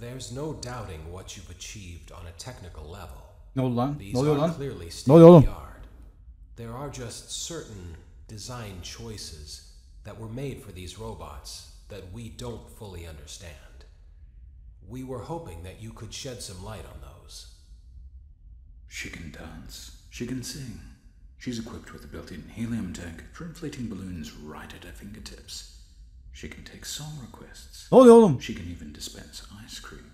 There's no doubting what you've achieved on a technical level. Ne oldu lan? Ne oluyor lan? Ne oluyor oğlum? There are just certain design choices that were made for these robots that we don't fully understand. We were hoping that you could shed some light on those. She can dance. She can sing. She's equipped with a built-in helium tank for inflating balloons right at her fingertips. She can take song requests. Ne oluyor oğlum? She can even dispense ice cream.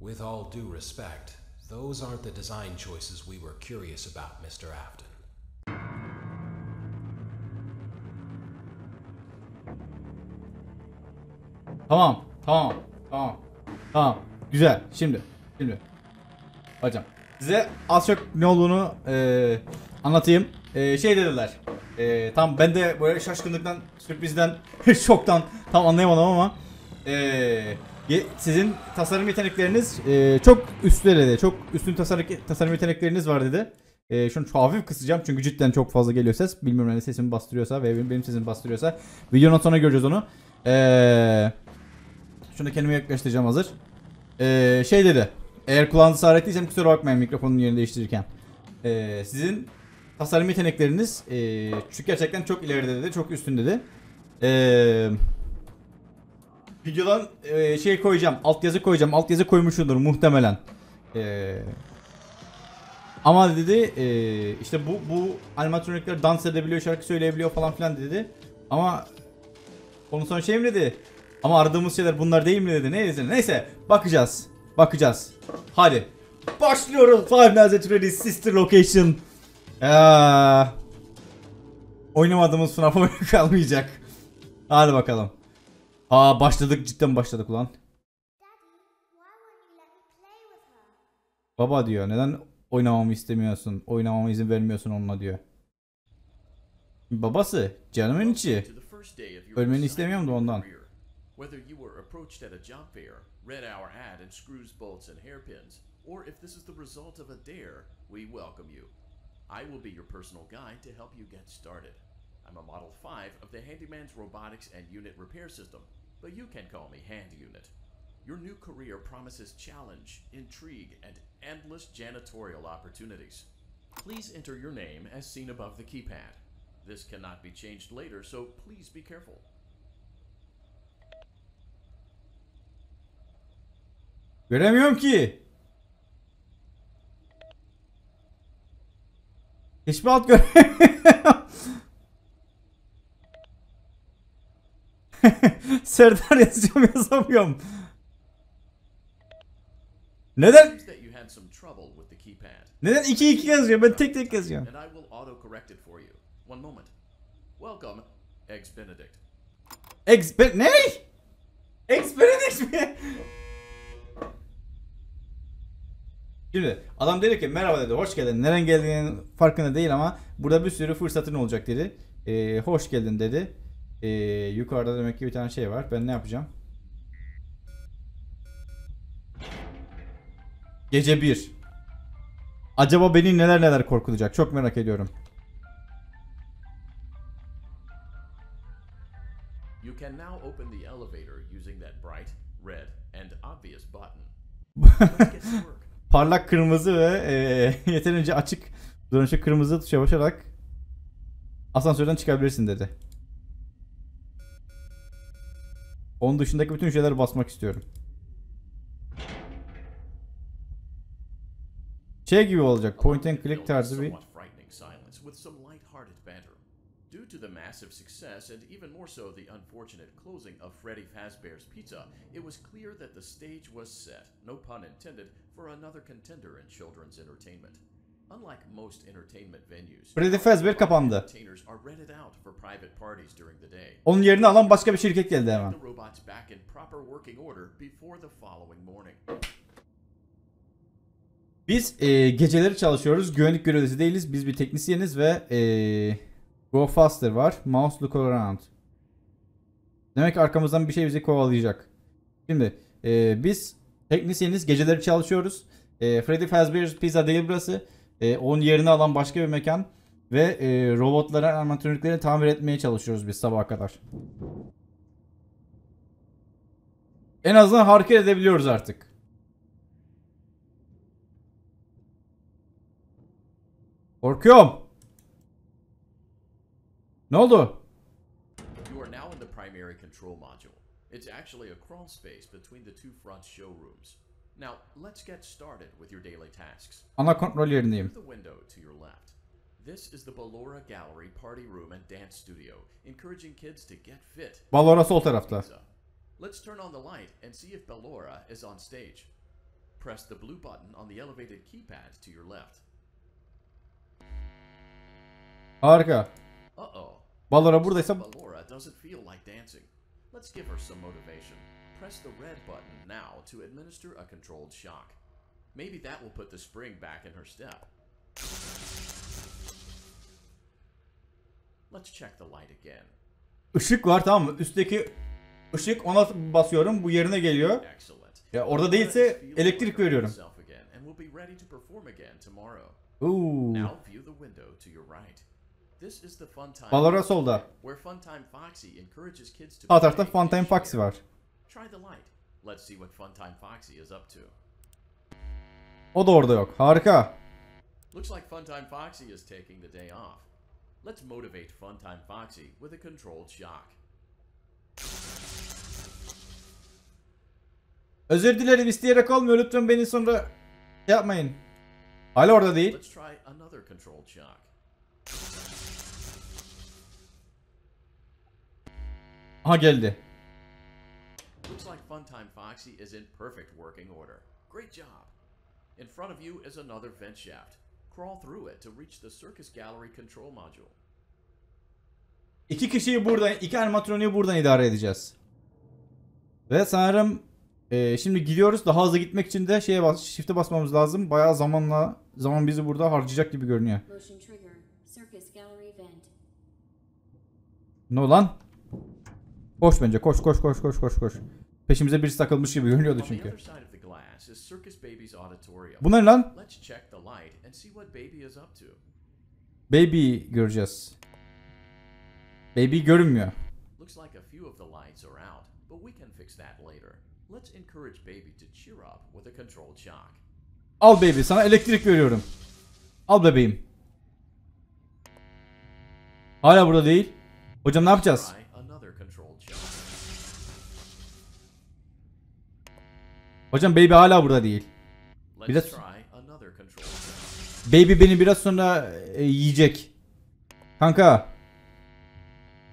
With all due respect, those aren't the design choices we were curious about, Mr. Afton. Tamam. Güzel. Şimdi. Hocam, size az çok ne olduğunu anlatayım. Şey dediler. Tam ben de böyle şaşkınlıktan, sürprizden, şoktan tam anlayamadım ama sizin tasarım yetenekleriniz çok üstlerde, çok üstün tasarım yetenekleriniz var dedi. Şunu hafif kısacağım çünkü cidden çok fazla geliyor ses. Bilmiyorum ne sesimi bastırıyorsa ve benim sesimi bastırıyorsa. Videonun sonuna göreceğiz onu. Şunu kendime yaklaştıracağım hazır. Şey dedi. Eğer kulağınızı ağrı ettiysem kusura bakmayın mikrofonun yerini değiştirirken. Sizin tasarım yetenekleriniz çünkü gerçekten çok ileride dedi. Çok üstün dedi. Videodan şey koyacağım. Altyazı koyacağım. Altyazı koymuşumdur muhtemelen. Ama dedi işte bu animatronikler dans edebiliyor, şarkı söyleyebiliyor falan filan dedi. Ama onun son şey mi dedi? Ama aradığımız şeyler bunlar değil mi dedi. Neyse bakacağız. Hadi başlıyoruz. Five Nights at Freddy's Sister Location. Oynamadığımız FNAF oyunu kalmayacak. Hadi bakalım. Başladık, cidden başladık ulan. Baba diyor, neden oynamamı istemiyorsun? Oynamama izin vermiyorsun onunla diyor. Babası, canımın içi. Ölmeni istemiyorum da ondan. Whether you were approached at a job fair, read our hat and screws, bolts and hairpins, or if this is the result of a dare, we welcome you. I will be your personal guide to help you get started. I'm a Model 5 of the Handyman's Robotics and Unit Repair System, but you can call me Hand Unit. Your new career promises challenge, intrigue, and endless janitorial opportunities. Please enter your name as seen above the keypad. This cannot be changed later, so please be careful. Göremiyorum ki. Hiçbir alt göremiyorum. Serdar yazamıyorum. Neden 2-2 yazıyorum? Ben tek yazıyorum. Ne? Ex-Benedict mi? Şimdi adam dedi ki merhaba dedi, hoş geldin, neden geldiğinin farkında değil ama burada bir sürü fırsatın olacak dedi. Hoş geldin dedi. Yukarıda demek ki bir tane şey var, ben ne yapacağım? Gece 1. Acaba beni neler korkutacak, çok merak ediyorum. You can now open the elevator using that bright red and obvious button. Parlak kırmızı ve yeterince açık dönüşü kırmızı tuşa basarak asansörden çıkabilirsin dedi. Onun dışındaki bütün şeyler basmak istiyorum. Şey gibi olacak, point and click tarzı bir. Due to the massive success and even more so the unfortunate closing of Freddy Fazbear's Pizza, it was clear that the stage was set, no pun intended, for another contender in children's entertainment. Unlike most entertainment venues, Freddy Fazbear kapandı. Entertainers are rented out for private parties during the day. Onun yerini alan başka bir şirket geldi hemen. The robots back in proper working order before the following morning. Biz geceleri çalışıyoruz. Güvenlik görevlisi değiliz. Biz bir teknisyeniz ve Go faster var. Mouse look around. Demek ki arkamızdan bir şey bizi kovalayacak. Şimdi biz teknisyeniz, geceleri çalışıyoruz. Freddy Fazbear's Pizza değil burası. Onun yerini alan başka bir mekan. Ve robotları, animatronikleri tamir etmeye çalışıyoruz biz sabaha kadar. En azından hareket edebiliyoruz artık. Korkuyorum. Ne oldu? You are now in the primary control module. It's actually a crawl space between the two front showrooms. Now, let's get started with your daily tasks. Ana kontrol yerindeyim. The window to your left. This is the Ballora gallery party room and dance studio, encouraging kids to get fit. Ballora sol tarafta. Let's turn on the light and see if Ballora is on stage. Press the blue button on the elevated keypad to your left. Harika. Ballora buradaysa Ballora doesn't feel like dancing. Let's give her some motivation. Press the red button now to administer a controlled shock. Maybe that will put the spring back in her step. Let's check the light again. Işık var, tamam mı? Üstteki ışık, ona basıyorum, bu yerine geliyor. Ya orada değilse elektrik veriyorum. Ballora solda. Sağ tarafta Funtime Foxy var. O da orada yok. Harika. Özür dilerim, isteyerek olmuyor. Lütfen beni sonra yapmayın. Hala orada değil. Aha geldi. Looks like Funtime Foxy is in perfect working order. Great job. In front of you is another vent shaft. Crawl through it to reach the Circus Gallery control module. İki kişiyi buradan, iki animatroniyi buradan idare edeceğiz. Ve sanırım şimdi gidiyoruz. Daha hızlı gitmek için de şeye bas, shift'e basmamız lazım. Bayağı zaman bizi burada harcayacak gibi görünüyor. Ne lan? Koş bence, koş. Peşimize birisi takılmış gibi görünüyordu çünkü. Bu ne lan? Baby göreceğiz. Baby görünmüyor. Al baby, sana elektrik veriyorum. Al bebeğim. Hala burada değil. Hocam ne yapacağız? Hocam baby hala burada değil. Biraz... Baby beni biraz sonra yiyecek. Kanka.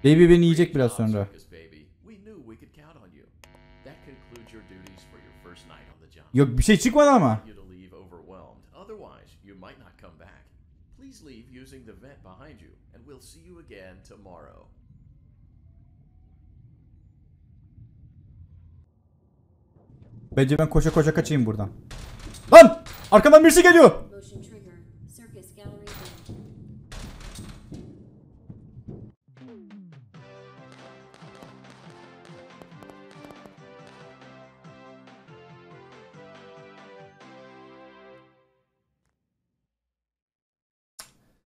Baby beni yiyecek biraz sonra. Yok bir şey çıkmadı ama. Bence ben koşa koşa kaçayım buradan. Lan! Arkamdan birisi geliyor.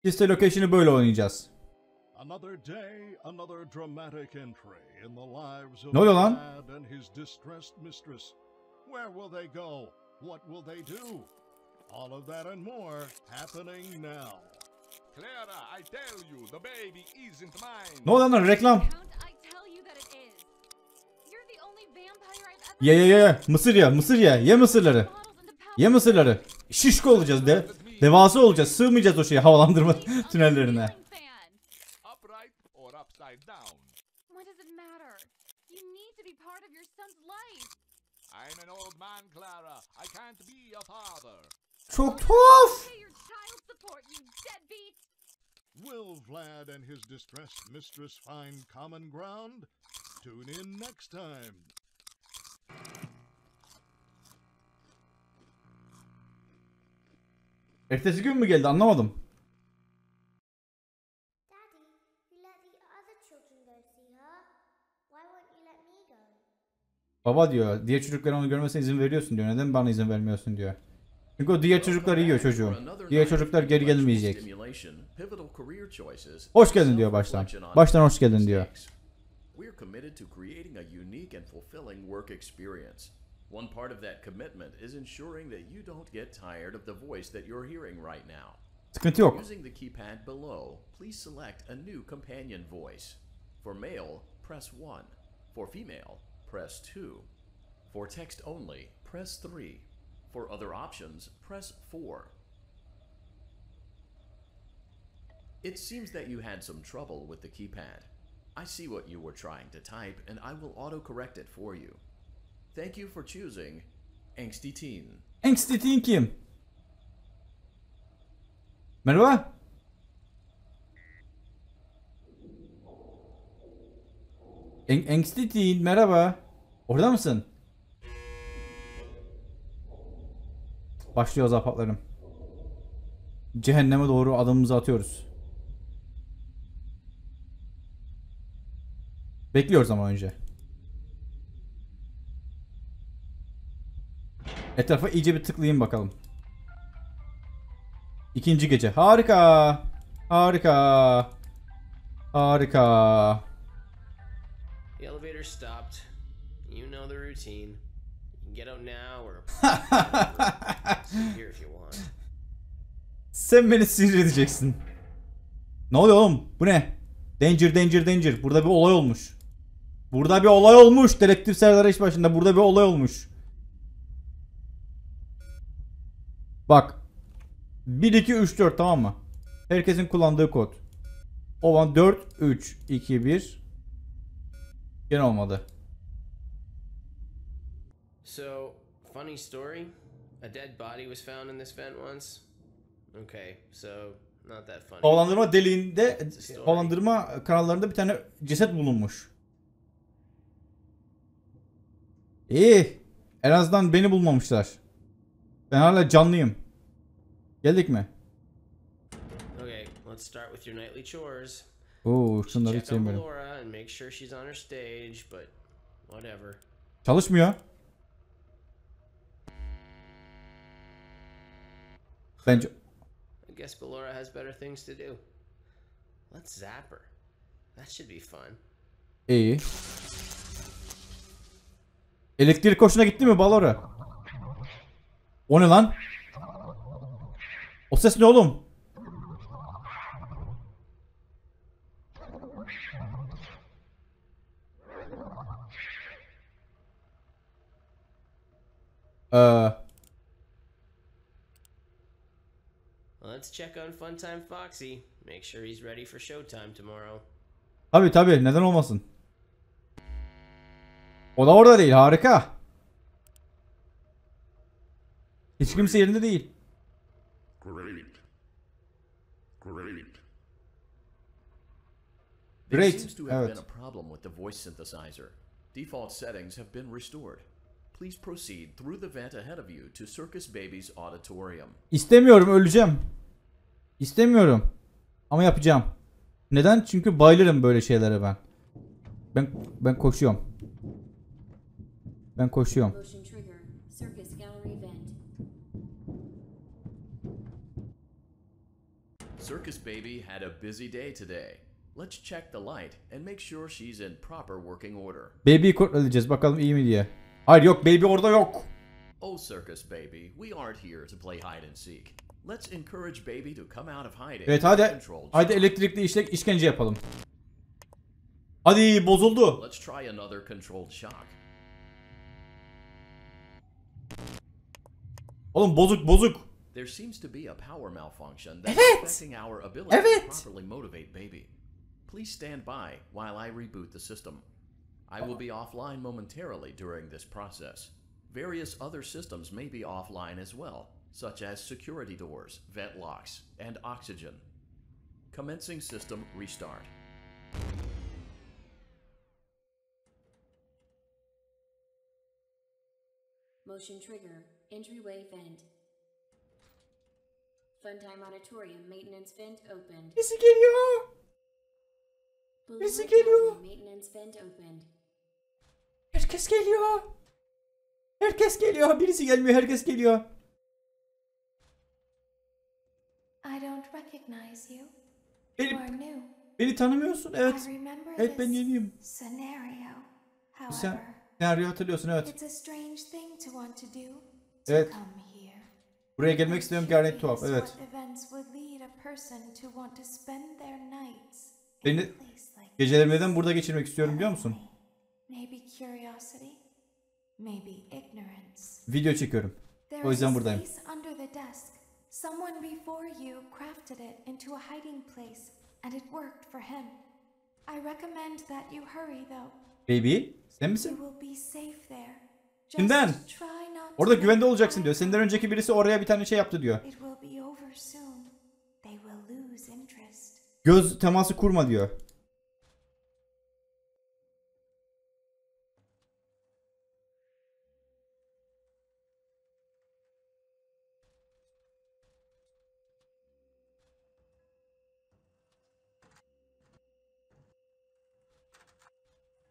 Sister Location'ı böyle oynayacağız. Ne oluyor lan? Where will they go? What will they do? All of that and more happening now. Clara, I tell you, the baby isn't mine. No, no, no, reklam. I tell you that it is. You're the only vampire I've ever. Ye. Mısır ya, mısır ya. Ye mısırları. Ye mısırları. Şişko olacağız de. Devasa olacağız. Sığmayacağız o şeye, havalandırma tünellerine. Upright or upside down. What does it matter? You need to be part of your son's life. I'm an old man, Clara. I can't be a father. Çok tuhaf. Will Vlad and his distressed mistress find common ground? Tune in next time. Ertesi gün mü geldi? Anlamadım. Baba diyor, diğer çocukların onu görmesine izin veriyorsun diyor. Neden bana izin vermiyorsun diyor. Çünkü o diğer çocuklar yiyor çocuğu. Diğer çocuklar geri gelmeyecek. Hoş geldin diyor baştan. Baştan hoş geldin diyor. committed to creating a unique and fulfilling work experience. One part of that commitment is ensuring that you don't get tired of the voice that you're hearing right now. Sıkıntı yok. Using the keypad below, please select a new companion voice. For male, press 1. For female, press 2. For text only, press 3. For other options, press 4. It seems that you had some trouble with the keypad. I see what you were trying to type, and I will auto-correct it for you. Thank you for choosing Angsty Teen. Angsty Teen kim? Merhaba. Angsty Teen merhaba. Orada mısın? Başlıyor zapatlarım. Cehenneme doğru adımımızı atıyoruz. Bekliyoruz ama önce. Etrafa iyice bir tıklayayım bakalım. İkinci gece. Harika. Harika. Harika. The elevator stopped. You know the routine. Get out now or here if you want. Sen beni sinir edeceksin. Ne oluyor oğlum? Bu ne? Danger, danger, danger. Burada bir olay olmuş. Burada bir olay olmuş. Dedektif Serdar iş başında. Burada bir olay olmuş. Bak. 1, 2, 3, 4 tamam mı? Herkesin kullandığı kod. Olan 4, 3, 2, 1. Gene olmadı. So, funny story. A dead body was found in this vent once. Okay, so not that funny. Havalandırma deliğinde, havalandırma kanallarında bir tane ceset bulunmuş. İyi. En azından beni bulmamışlar. Ben hala canlıyım. Geldik mi? Okay, let's start with your nightly chores. Oo, şunları hiç sevmiyorum. Çalışmıyor. Bence... I guess Ballora has better things to do. Let's zap her. That should be fun. İyi. Elektrik hoşuna gitti mi Ballora? O ne lan? O ses ne oğlum? Let's check on Funtime Foxy. Make sure he's ready for showtime tomorrow. Tabii tabii, neden olmasın? O da orada değil, harika. Hiç kimse yerinde değil. Great. Great. There seems to have been a problem with the voice synthesizer. Default settings have been restored. Please proceed through the vent ahead of you to Circus Baby's auditorium. İstemiyorum, öleceğim. İstemiyorum. Ama yapacağım. Neden? Çünkü bayılırım böyle şeylere ben. Ben koşuyorum. Ben koşuyorum. Circus Baby had a busy day today. Let's check the light and make sure she's in proper working order. Baby'yi kontrol bakalım iyi mi diye. Hayır yok, baby orada yok. Oh Circus Baby, we aren't here to play hide and seek. Let's encourage baby to come out of hiding. Evet hadi. Hadi elektrikli işkence yapalım. Hadi bozuldu. Let's try another controlled shock. Oğlum bozuk bozuk. There seems to be a power malfunction that's affecting our ability to properly motivate baby. Please stand by while I reboot the system. I will be offline momentarily during this process. Various other systems may be offline as well, such as security doors, vent locks, and oxygen. Commencing system restart. Motion trigger, entryway vent. Funtime Auditorium maintenance vent opened. Sesi geliyor. Sesi geliyor. Maintenance vent opened. Herkes geliyor. Herkes geliyor. Birisi gelmiyor. Herkes geliyor. I don't recognize you. You are new. Beni tanımıyorsun. Evet. Evet ben yeniyim. Scenario. Senaryoyu hatırlıyorsun, evet. Evet. Buraya gelmek istiyorum, gayet tuhaf, evet. Beni gecelerimi neden burada geçirmek istiyorum biliyor musun? Video çekiyorum. O yüzden buradayım. Baby, sen misin? Kimden? Orada güvende olacaksın diyor. Senden önceki birisi oraya bir tane şey yaptı diyor. Göz teması kurma diyor.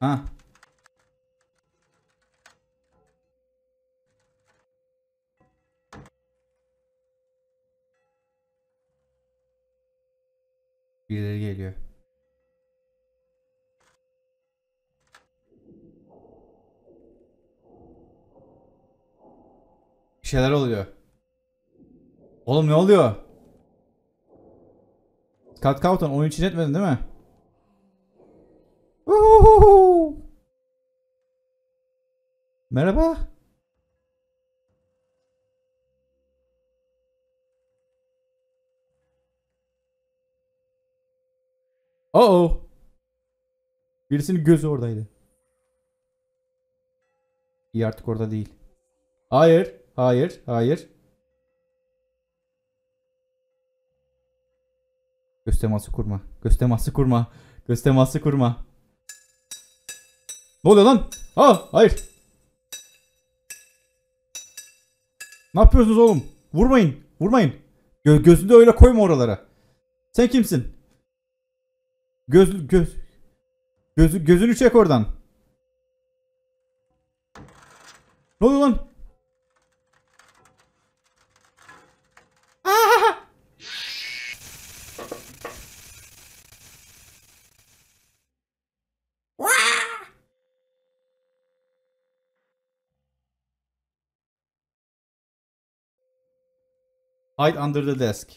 Ha. Birileri geliyor. Bir şeyler oluyor. Oğlum ne oluyor? Scott Cawthon oyun için etmedin değil mi? Uhuhu. Merhaba. Oh. Birisinin gözü oradaydı. İyi, artık orada değil. Hayır, hayır, hayır. Göz teması kurma. Göz teması kurma. Göz teması kurma. Ne oluyor lan? Ha, hayır. Ne yapıyorsunuz oğlum? Vurmayın, vurmayın. Gözünü de öyle koyma oralara. Sen kimsin? Gözünü çek oradan. Ne oluyor lan? Hide under the desk.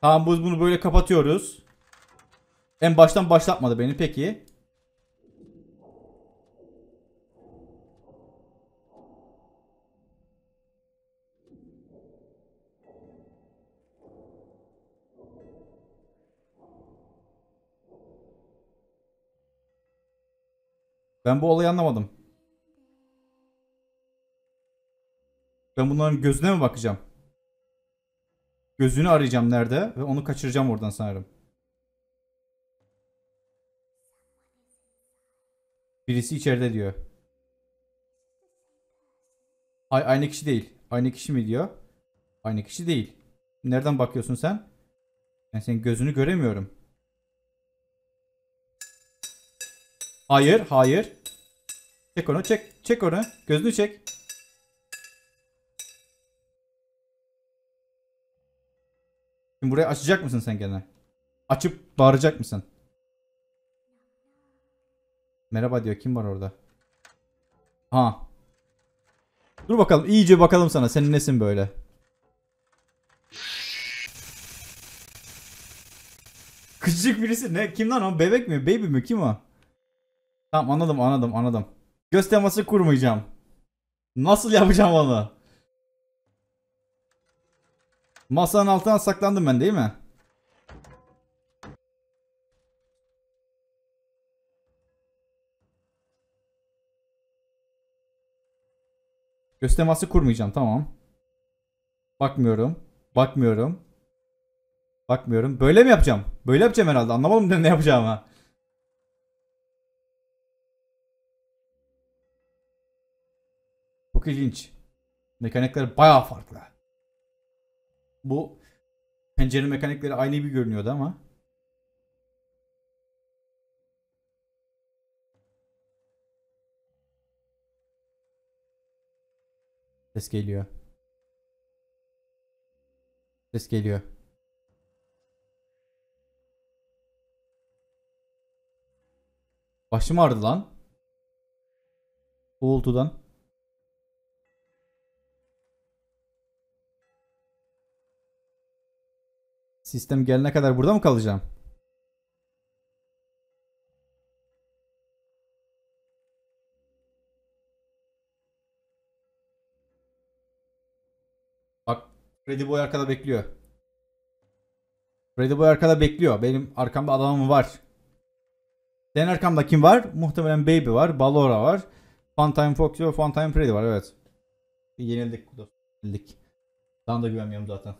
Tamam, bunu böyle kapatıyoruz. En baştan başlatmadı beni, peki. Ben bu olayı anlamadım. Ben bunların gözüne mi bakacağım? Gözünü arayacağım nerede ve onu kaçıracağım oradan sanırım. Birisi içeride diyor. Ay, aynı kişi değil. Aynı kişi mi diyor? Aynı kişi değil. Nereden bakıyorsun sen? Ben senin gözünü göremiyorum. Hayır, hayır. Çek onu, çek. Çek onu. Gözünü çek. Şimdi burayı açacak mısın sen gene? Açıp bağıracak mısın? Merhaba diyor. Kim var orada? Ha. Dur bakalım. İyice bakalım sana. Sen nesin böyle? Küçücük birisi. Ne? Kim lan o? Bebek mi? Baby mi? Kim o? Tamam, anladım, anladım, anladım. Göz teması kurmayacağım. Nasıl yapacağım onu? Masanın altına saklandım ben değil mi? Göz teması kurmayacağım, tamam. Bakmıyorum. Bakmıyorum. Bakmıyorum. Böyle mi yapacağım? Böyle yapacağım herhalde. Anlamadım ne yapacağımı. Çok ilginç. Mekanikler bayağı farklı. Bu pencere mekanikleri aynı gibi görünüyordu ama. Ses geliyor. Ses geliyor. Başım ağrıdı lan. Uğultudan. Sistem gelene kadar burada mı kalacağım? Bak, Freddy Boy arkada bekliyor. Freddy Boy arkada bekliyor. Benim arkamda adamım var. Senin arkamda kim var? Muhtemelen Baby var. Ballora var. Funtime Foxy ve Funtime Freddy var. Evet. Yenildik. Yenildik. Daha da güvenmiyorum zaten.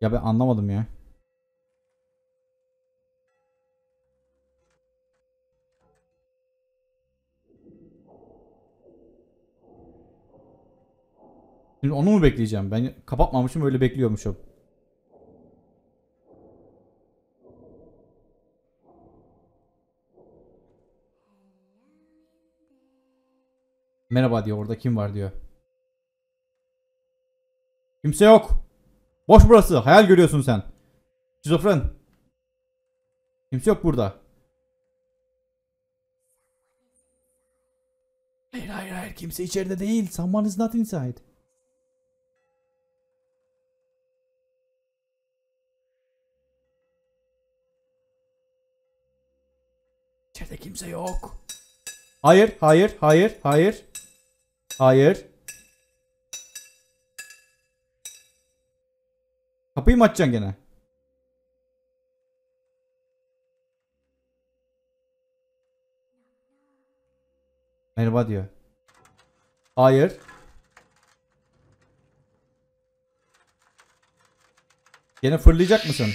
Ya ben anlamadım ya. Şimdi onu mu bekleyeceğim? Ben kapatmamışım, öyle bekliyormuşum. Merhaba diyor, orada kim var diyor. Kimse yok. Boş burası. Hayal görüyorsun sen. Şizofren. Kimse yok burada. Hayır hayır hayır, kimse içeride değil. Someone is not inside. İçeride kimse yok. Hayır hayır hayır hayır. Hayır. Kapıyı mı açacaksın gene? Merhaba diyor. Hayır. Gene fırlayacak mısın?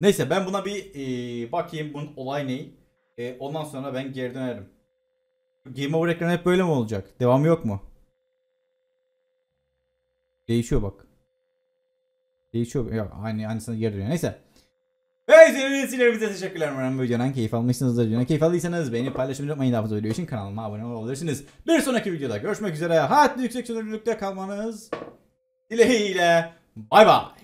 Neyse ben buna bir bakayım, bunun olay ne? Ondan sonra ben geri dönerim. Game Over ekranı hep böyle mi olacak? Devamı yok mu? Değişiyor bak. Değişiyor. Yok, aynısına geri dönüyor. Neyse. Sizlerimize teşekkürler. Umarım bu videodan keyif almışsınızdır. Keyif aldıysanız beğenip paylaşmayı unutmayın. Daha fazla video için kanalıma abone olabilirsiniz. Bir sonraki videoda görüşmek üzere. Hayatlı yüksek çözünürlükte kalmanız dileğiyle. Bay bay.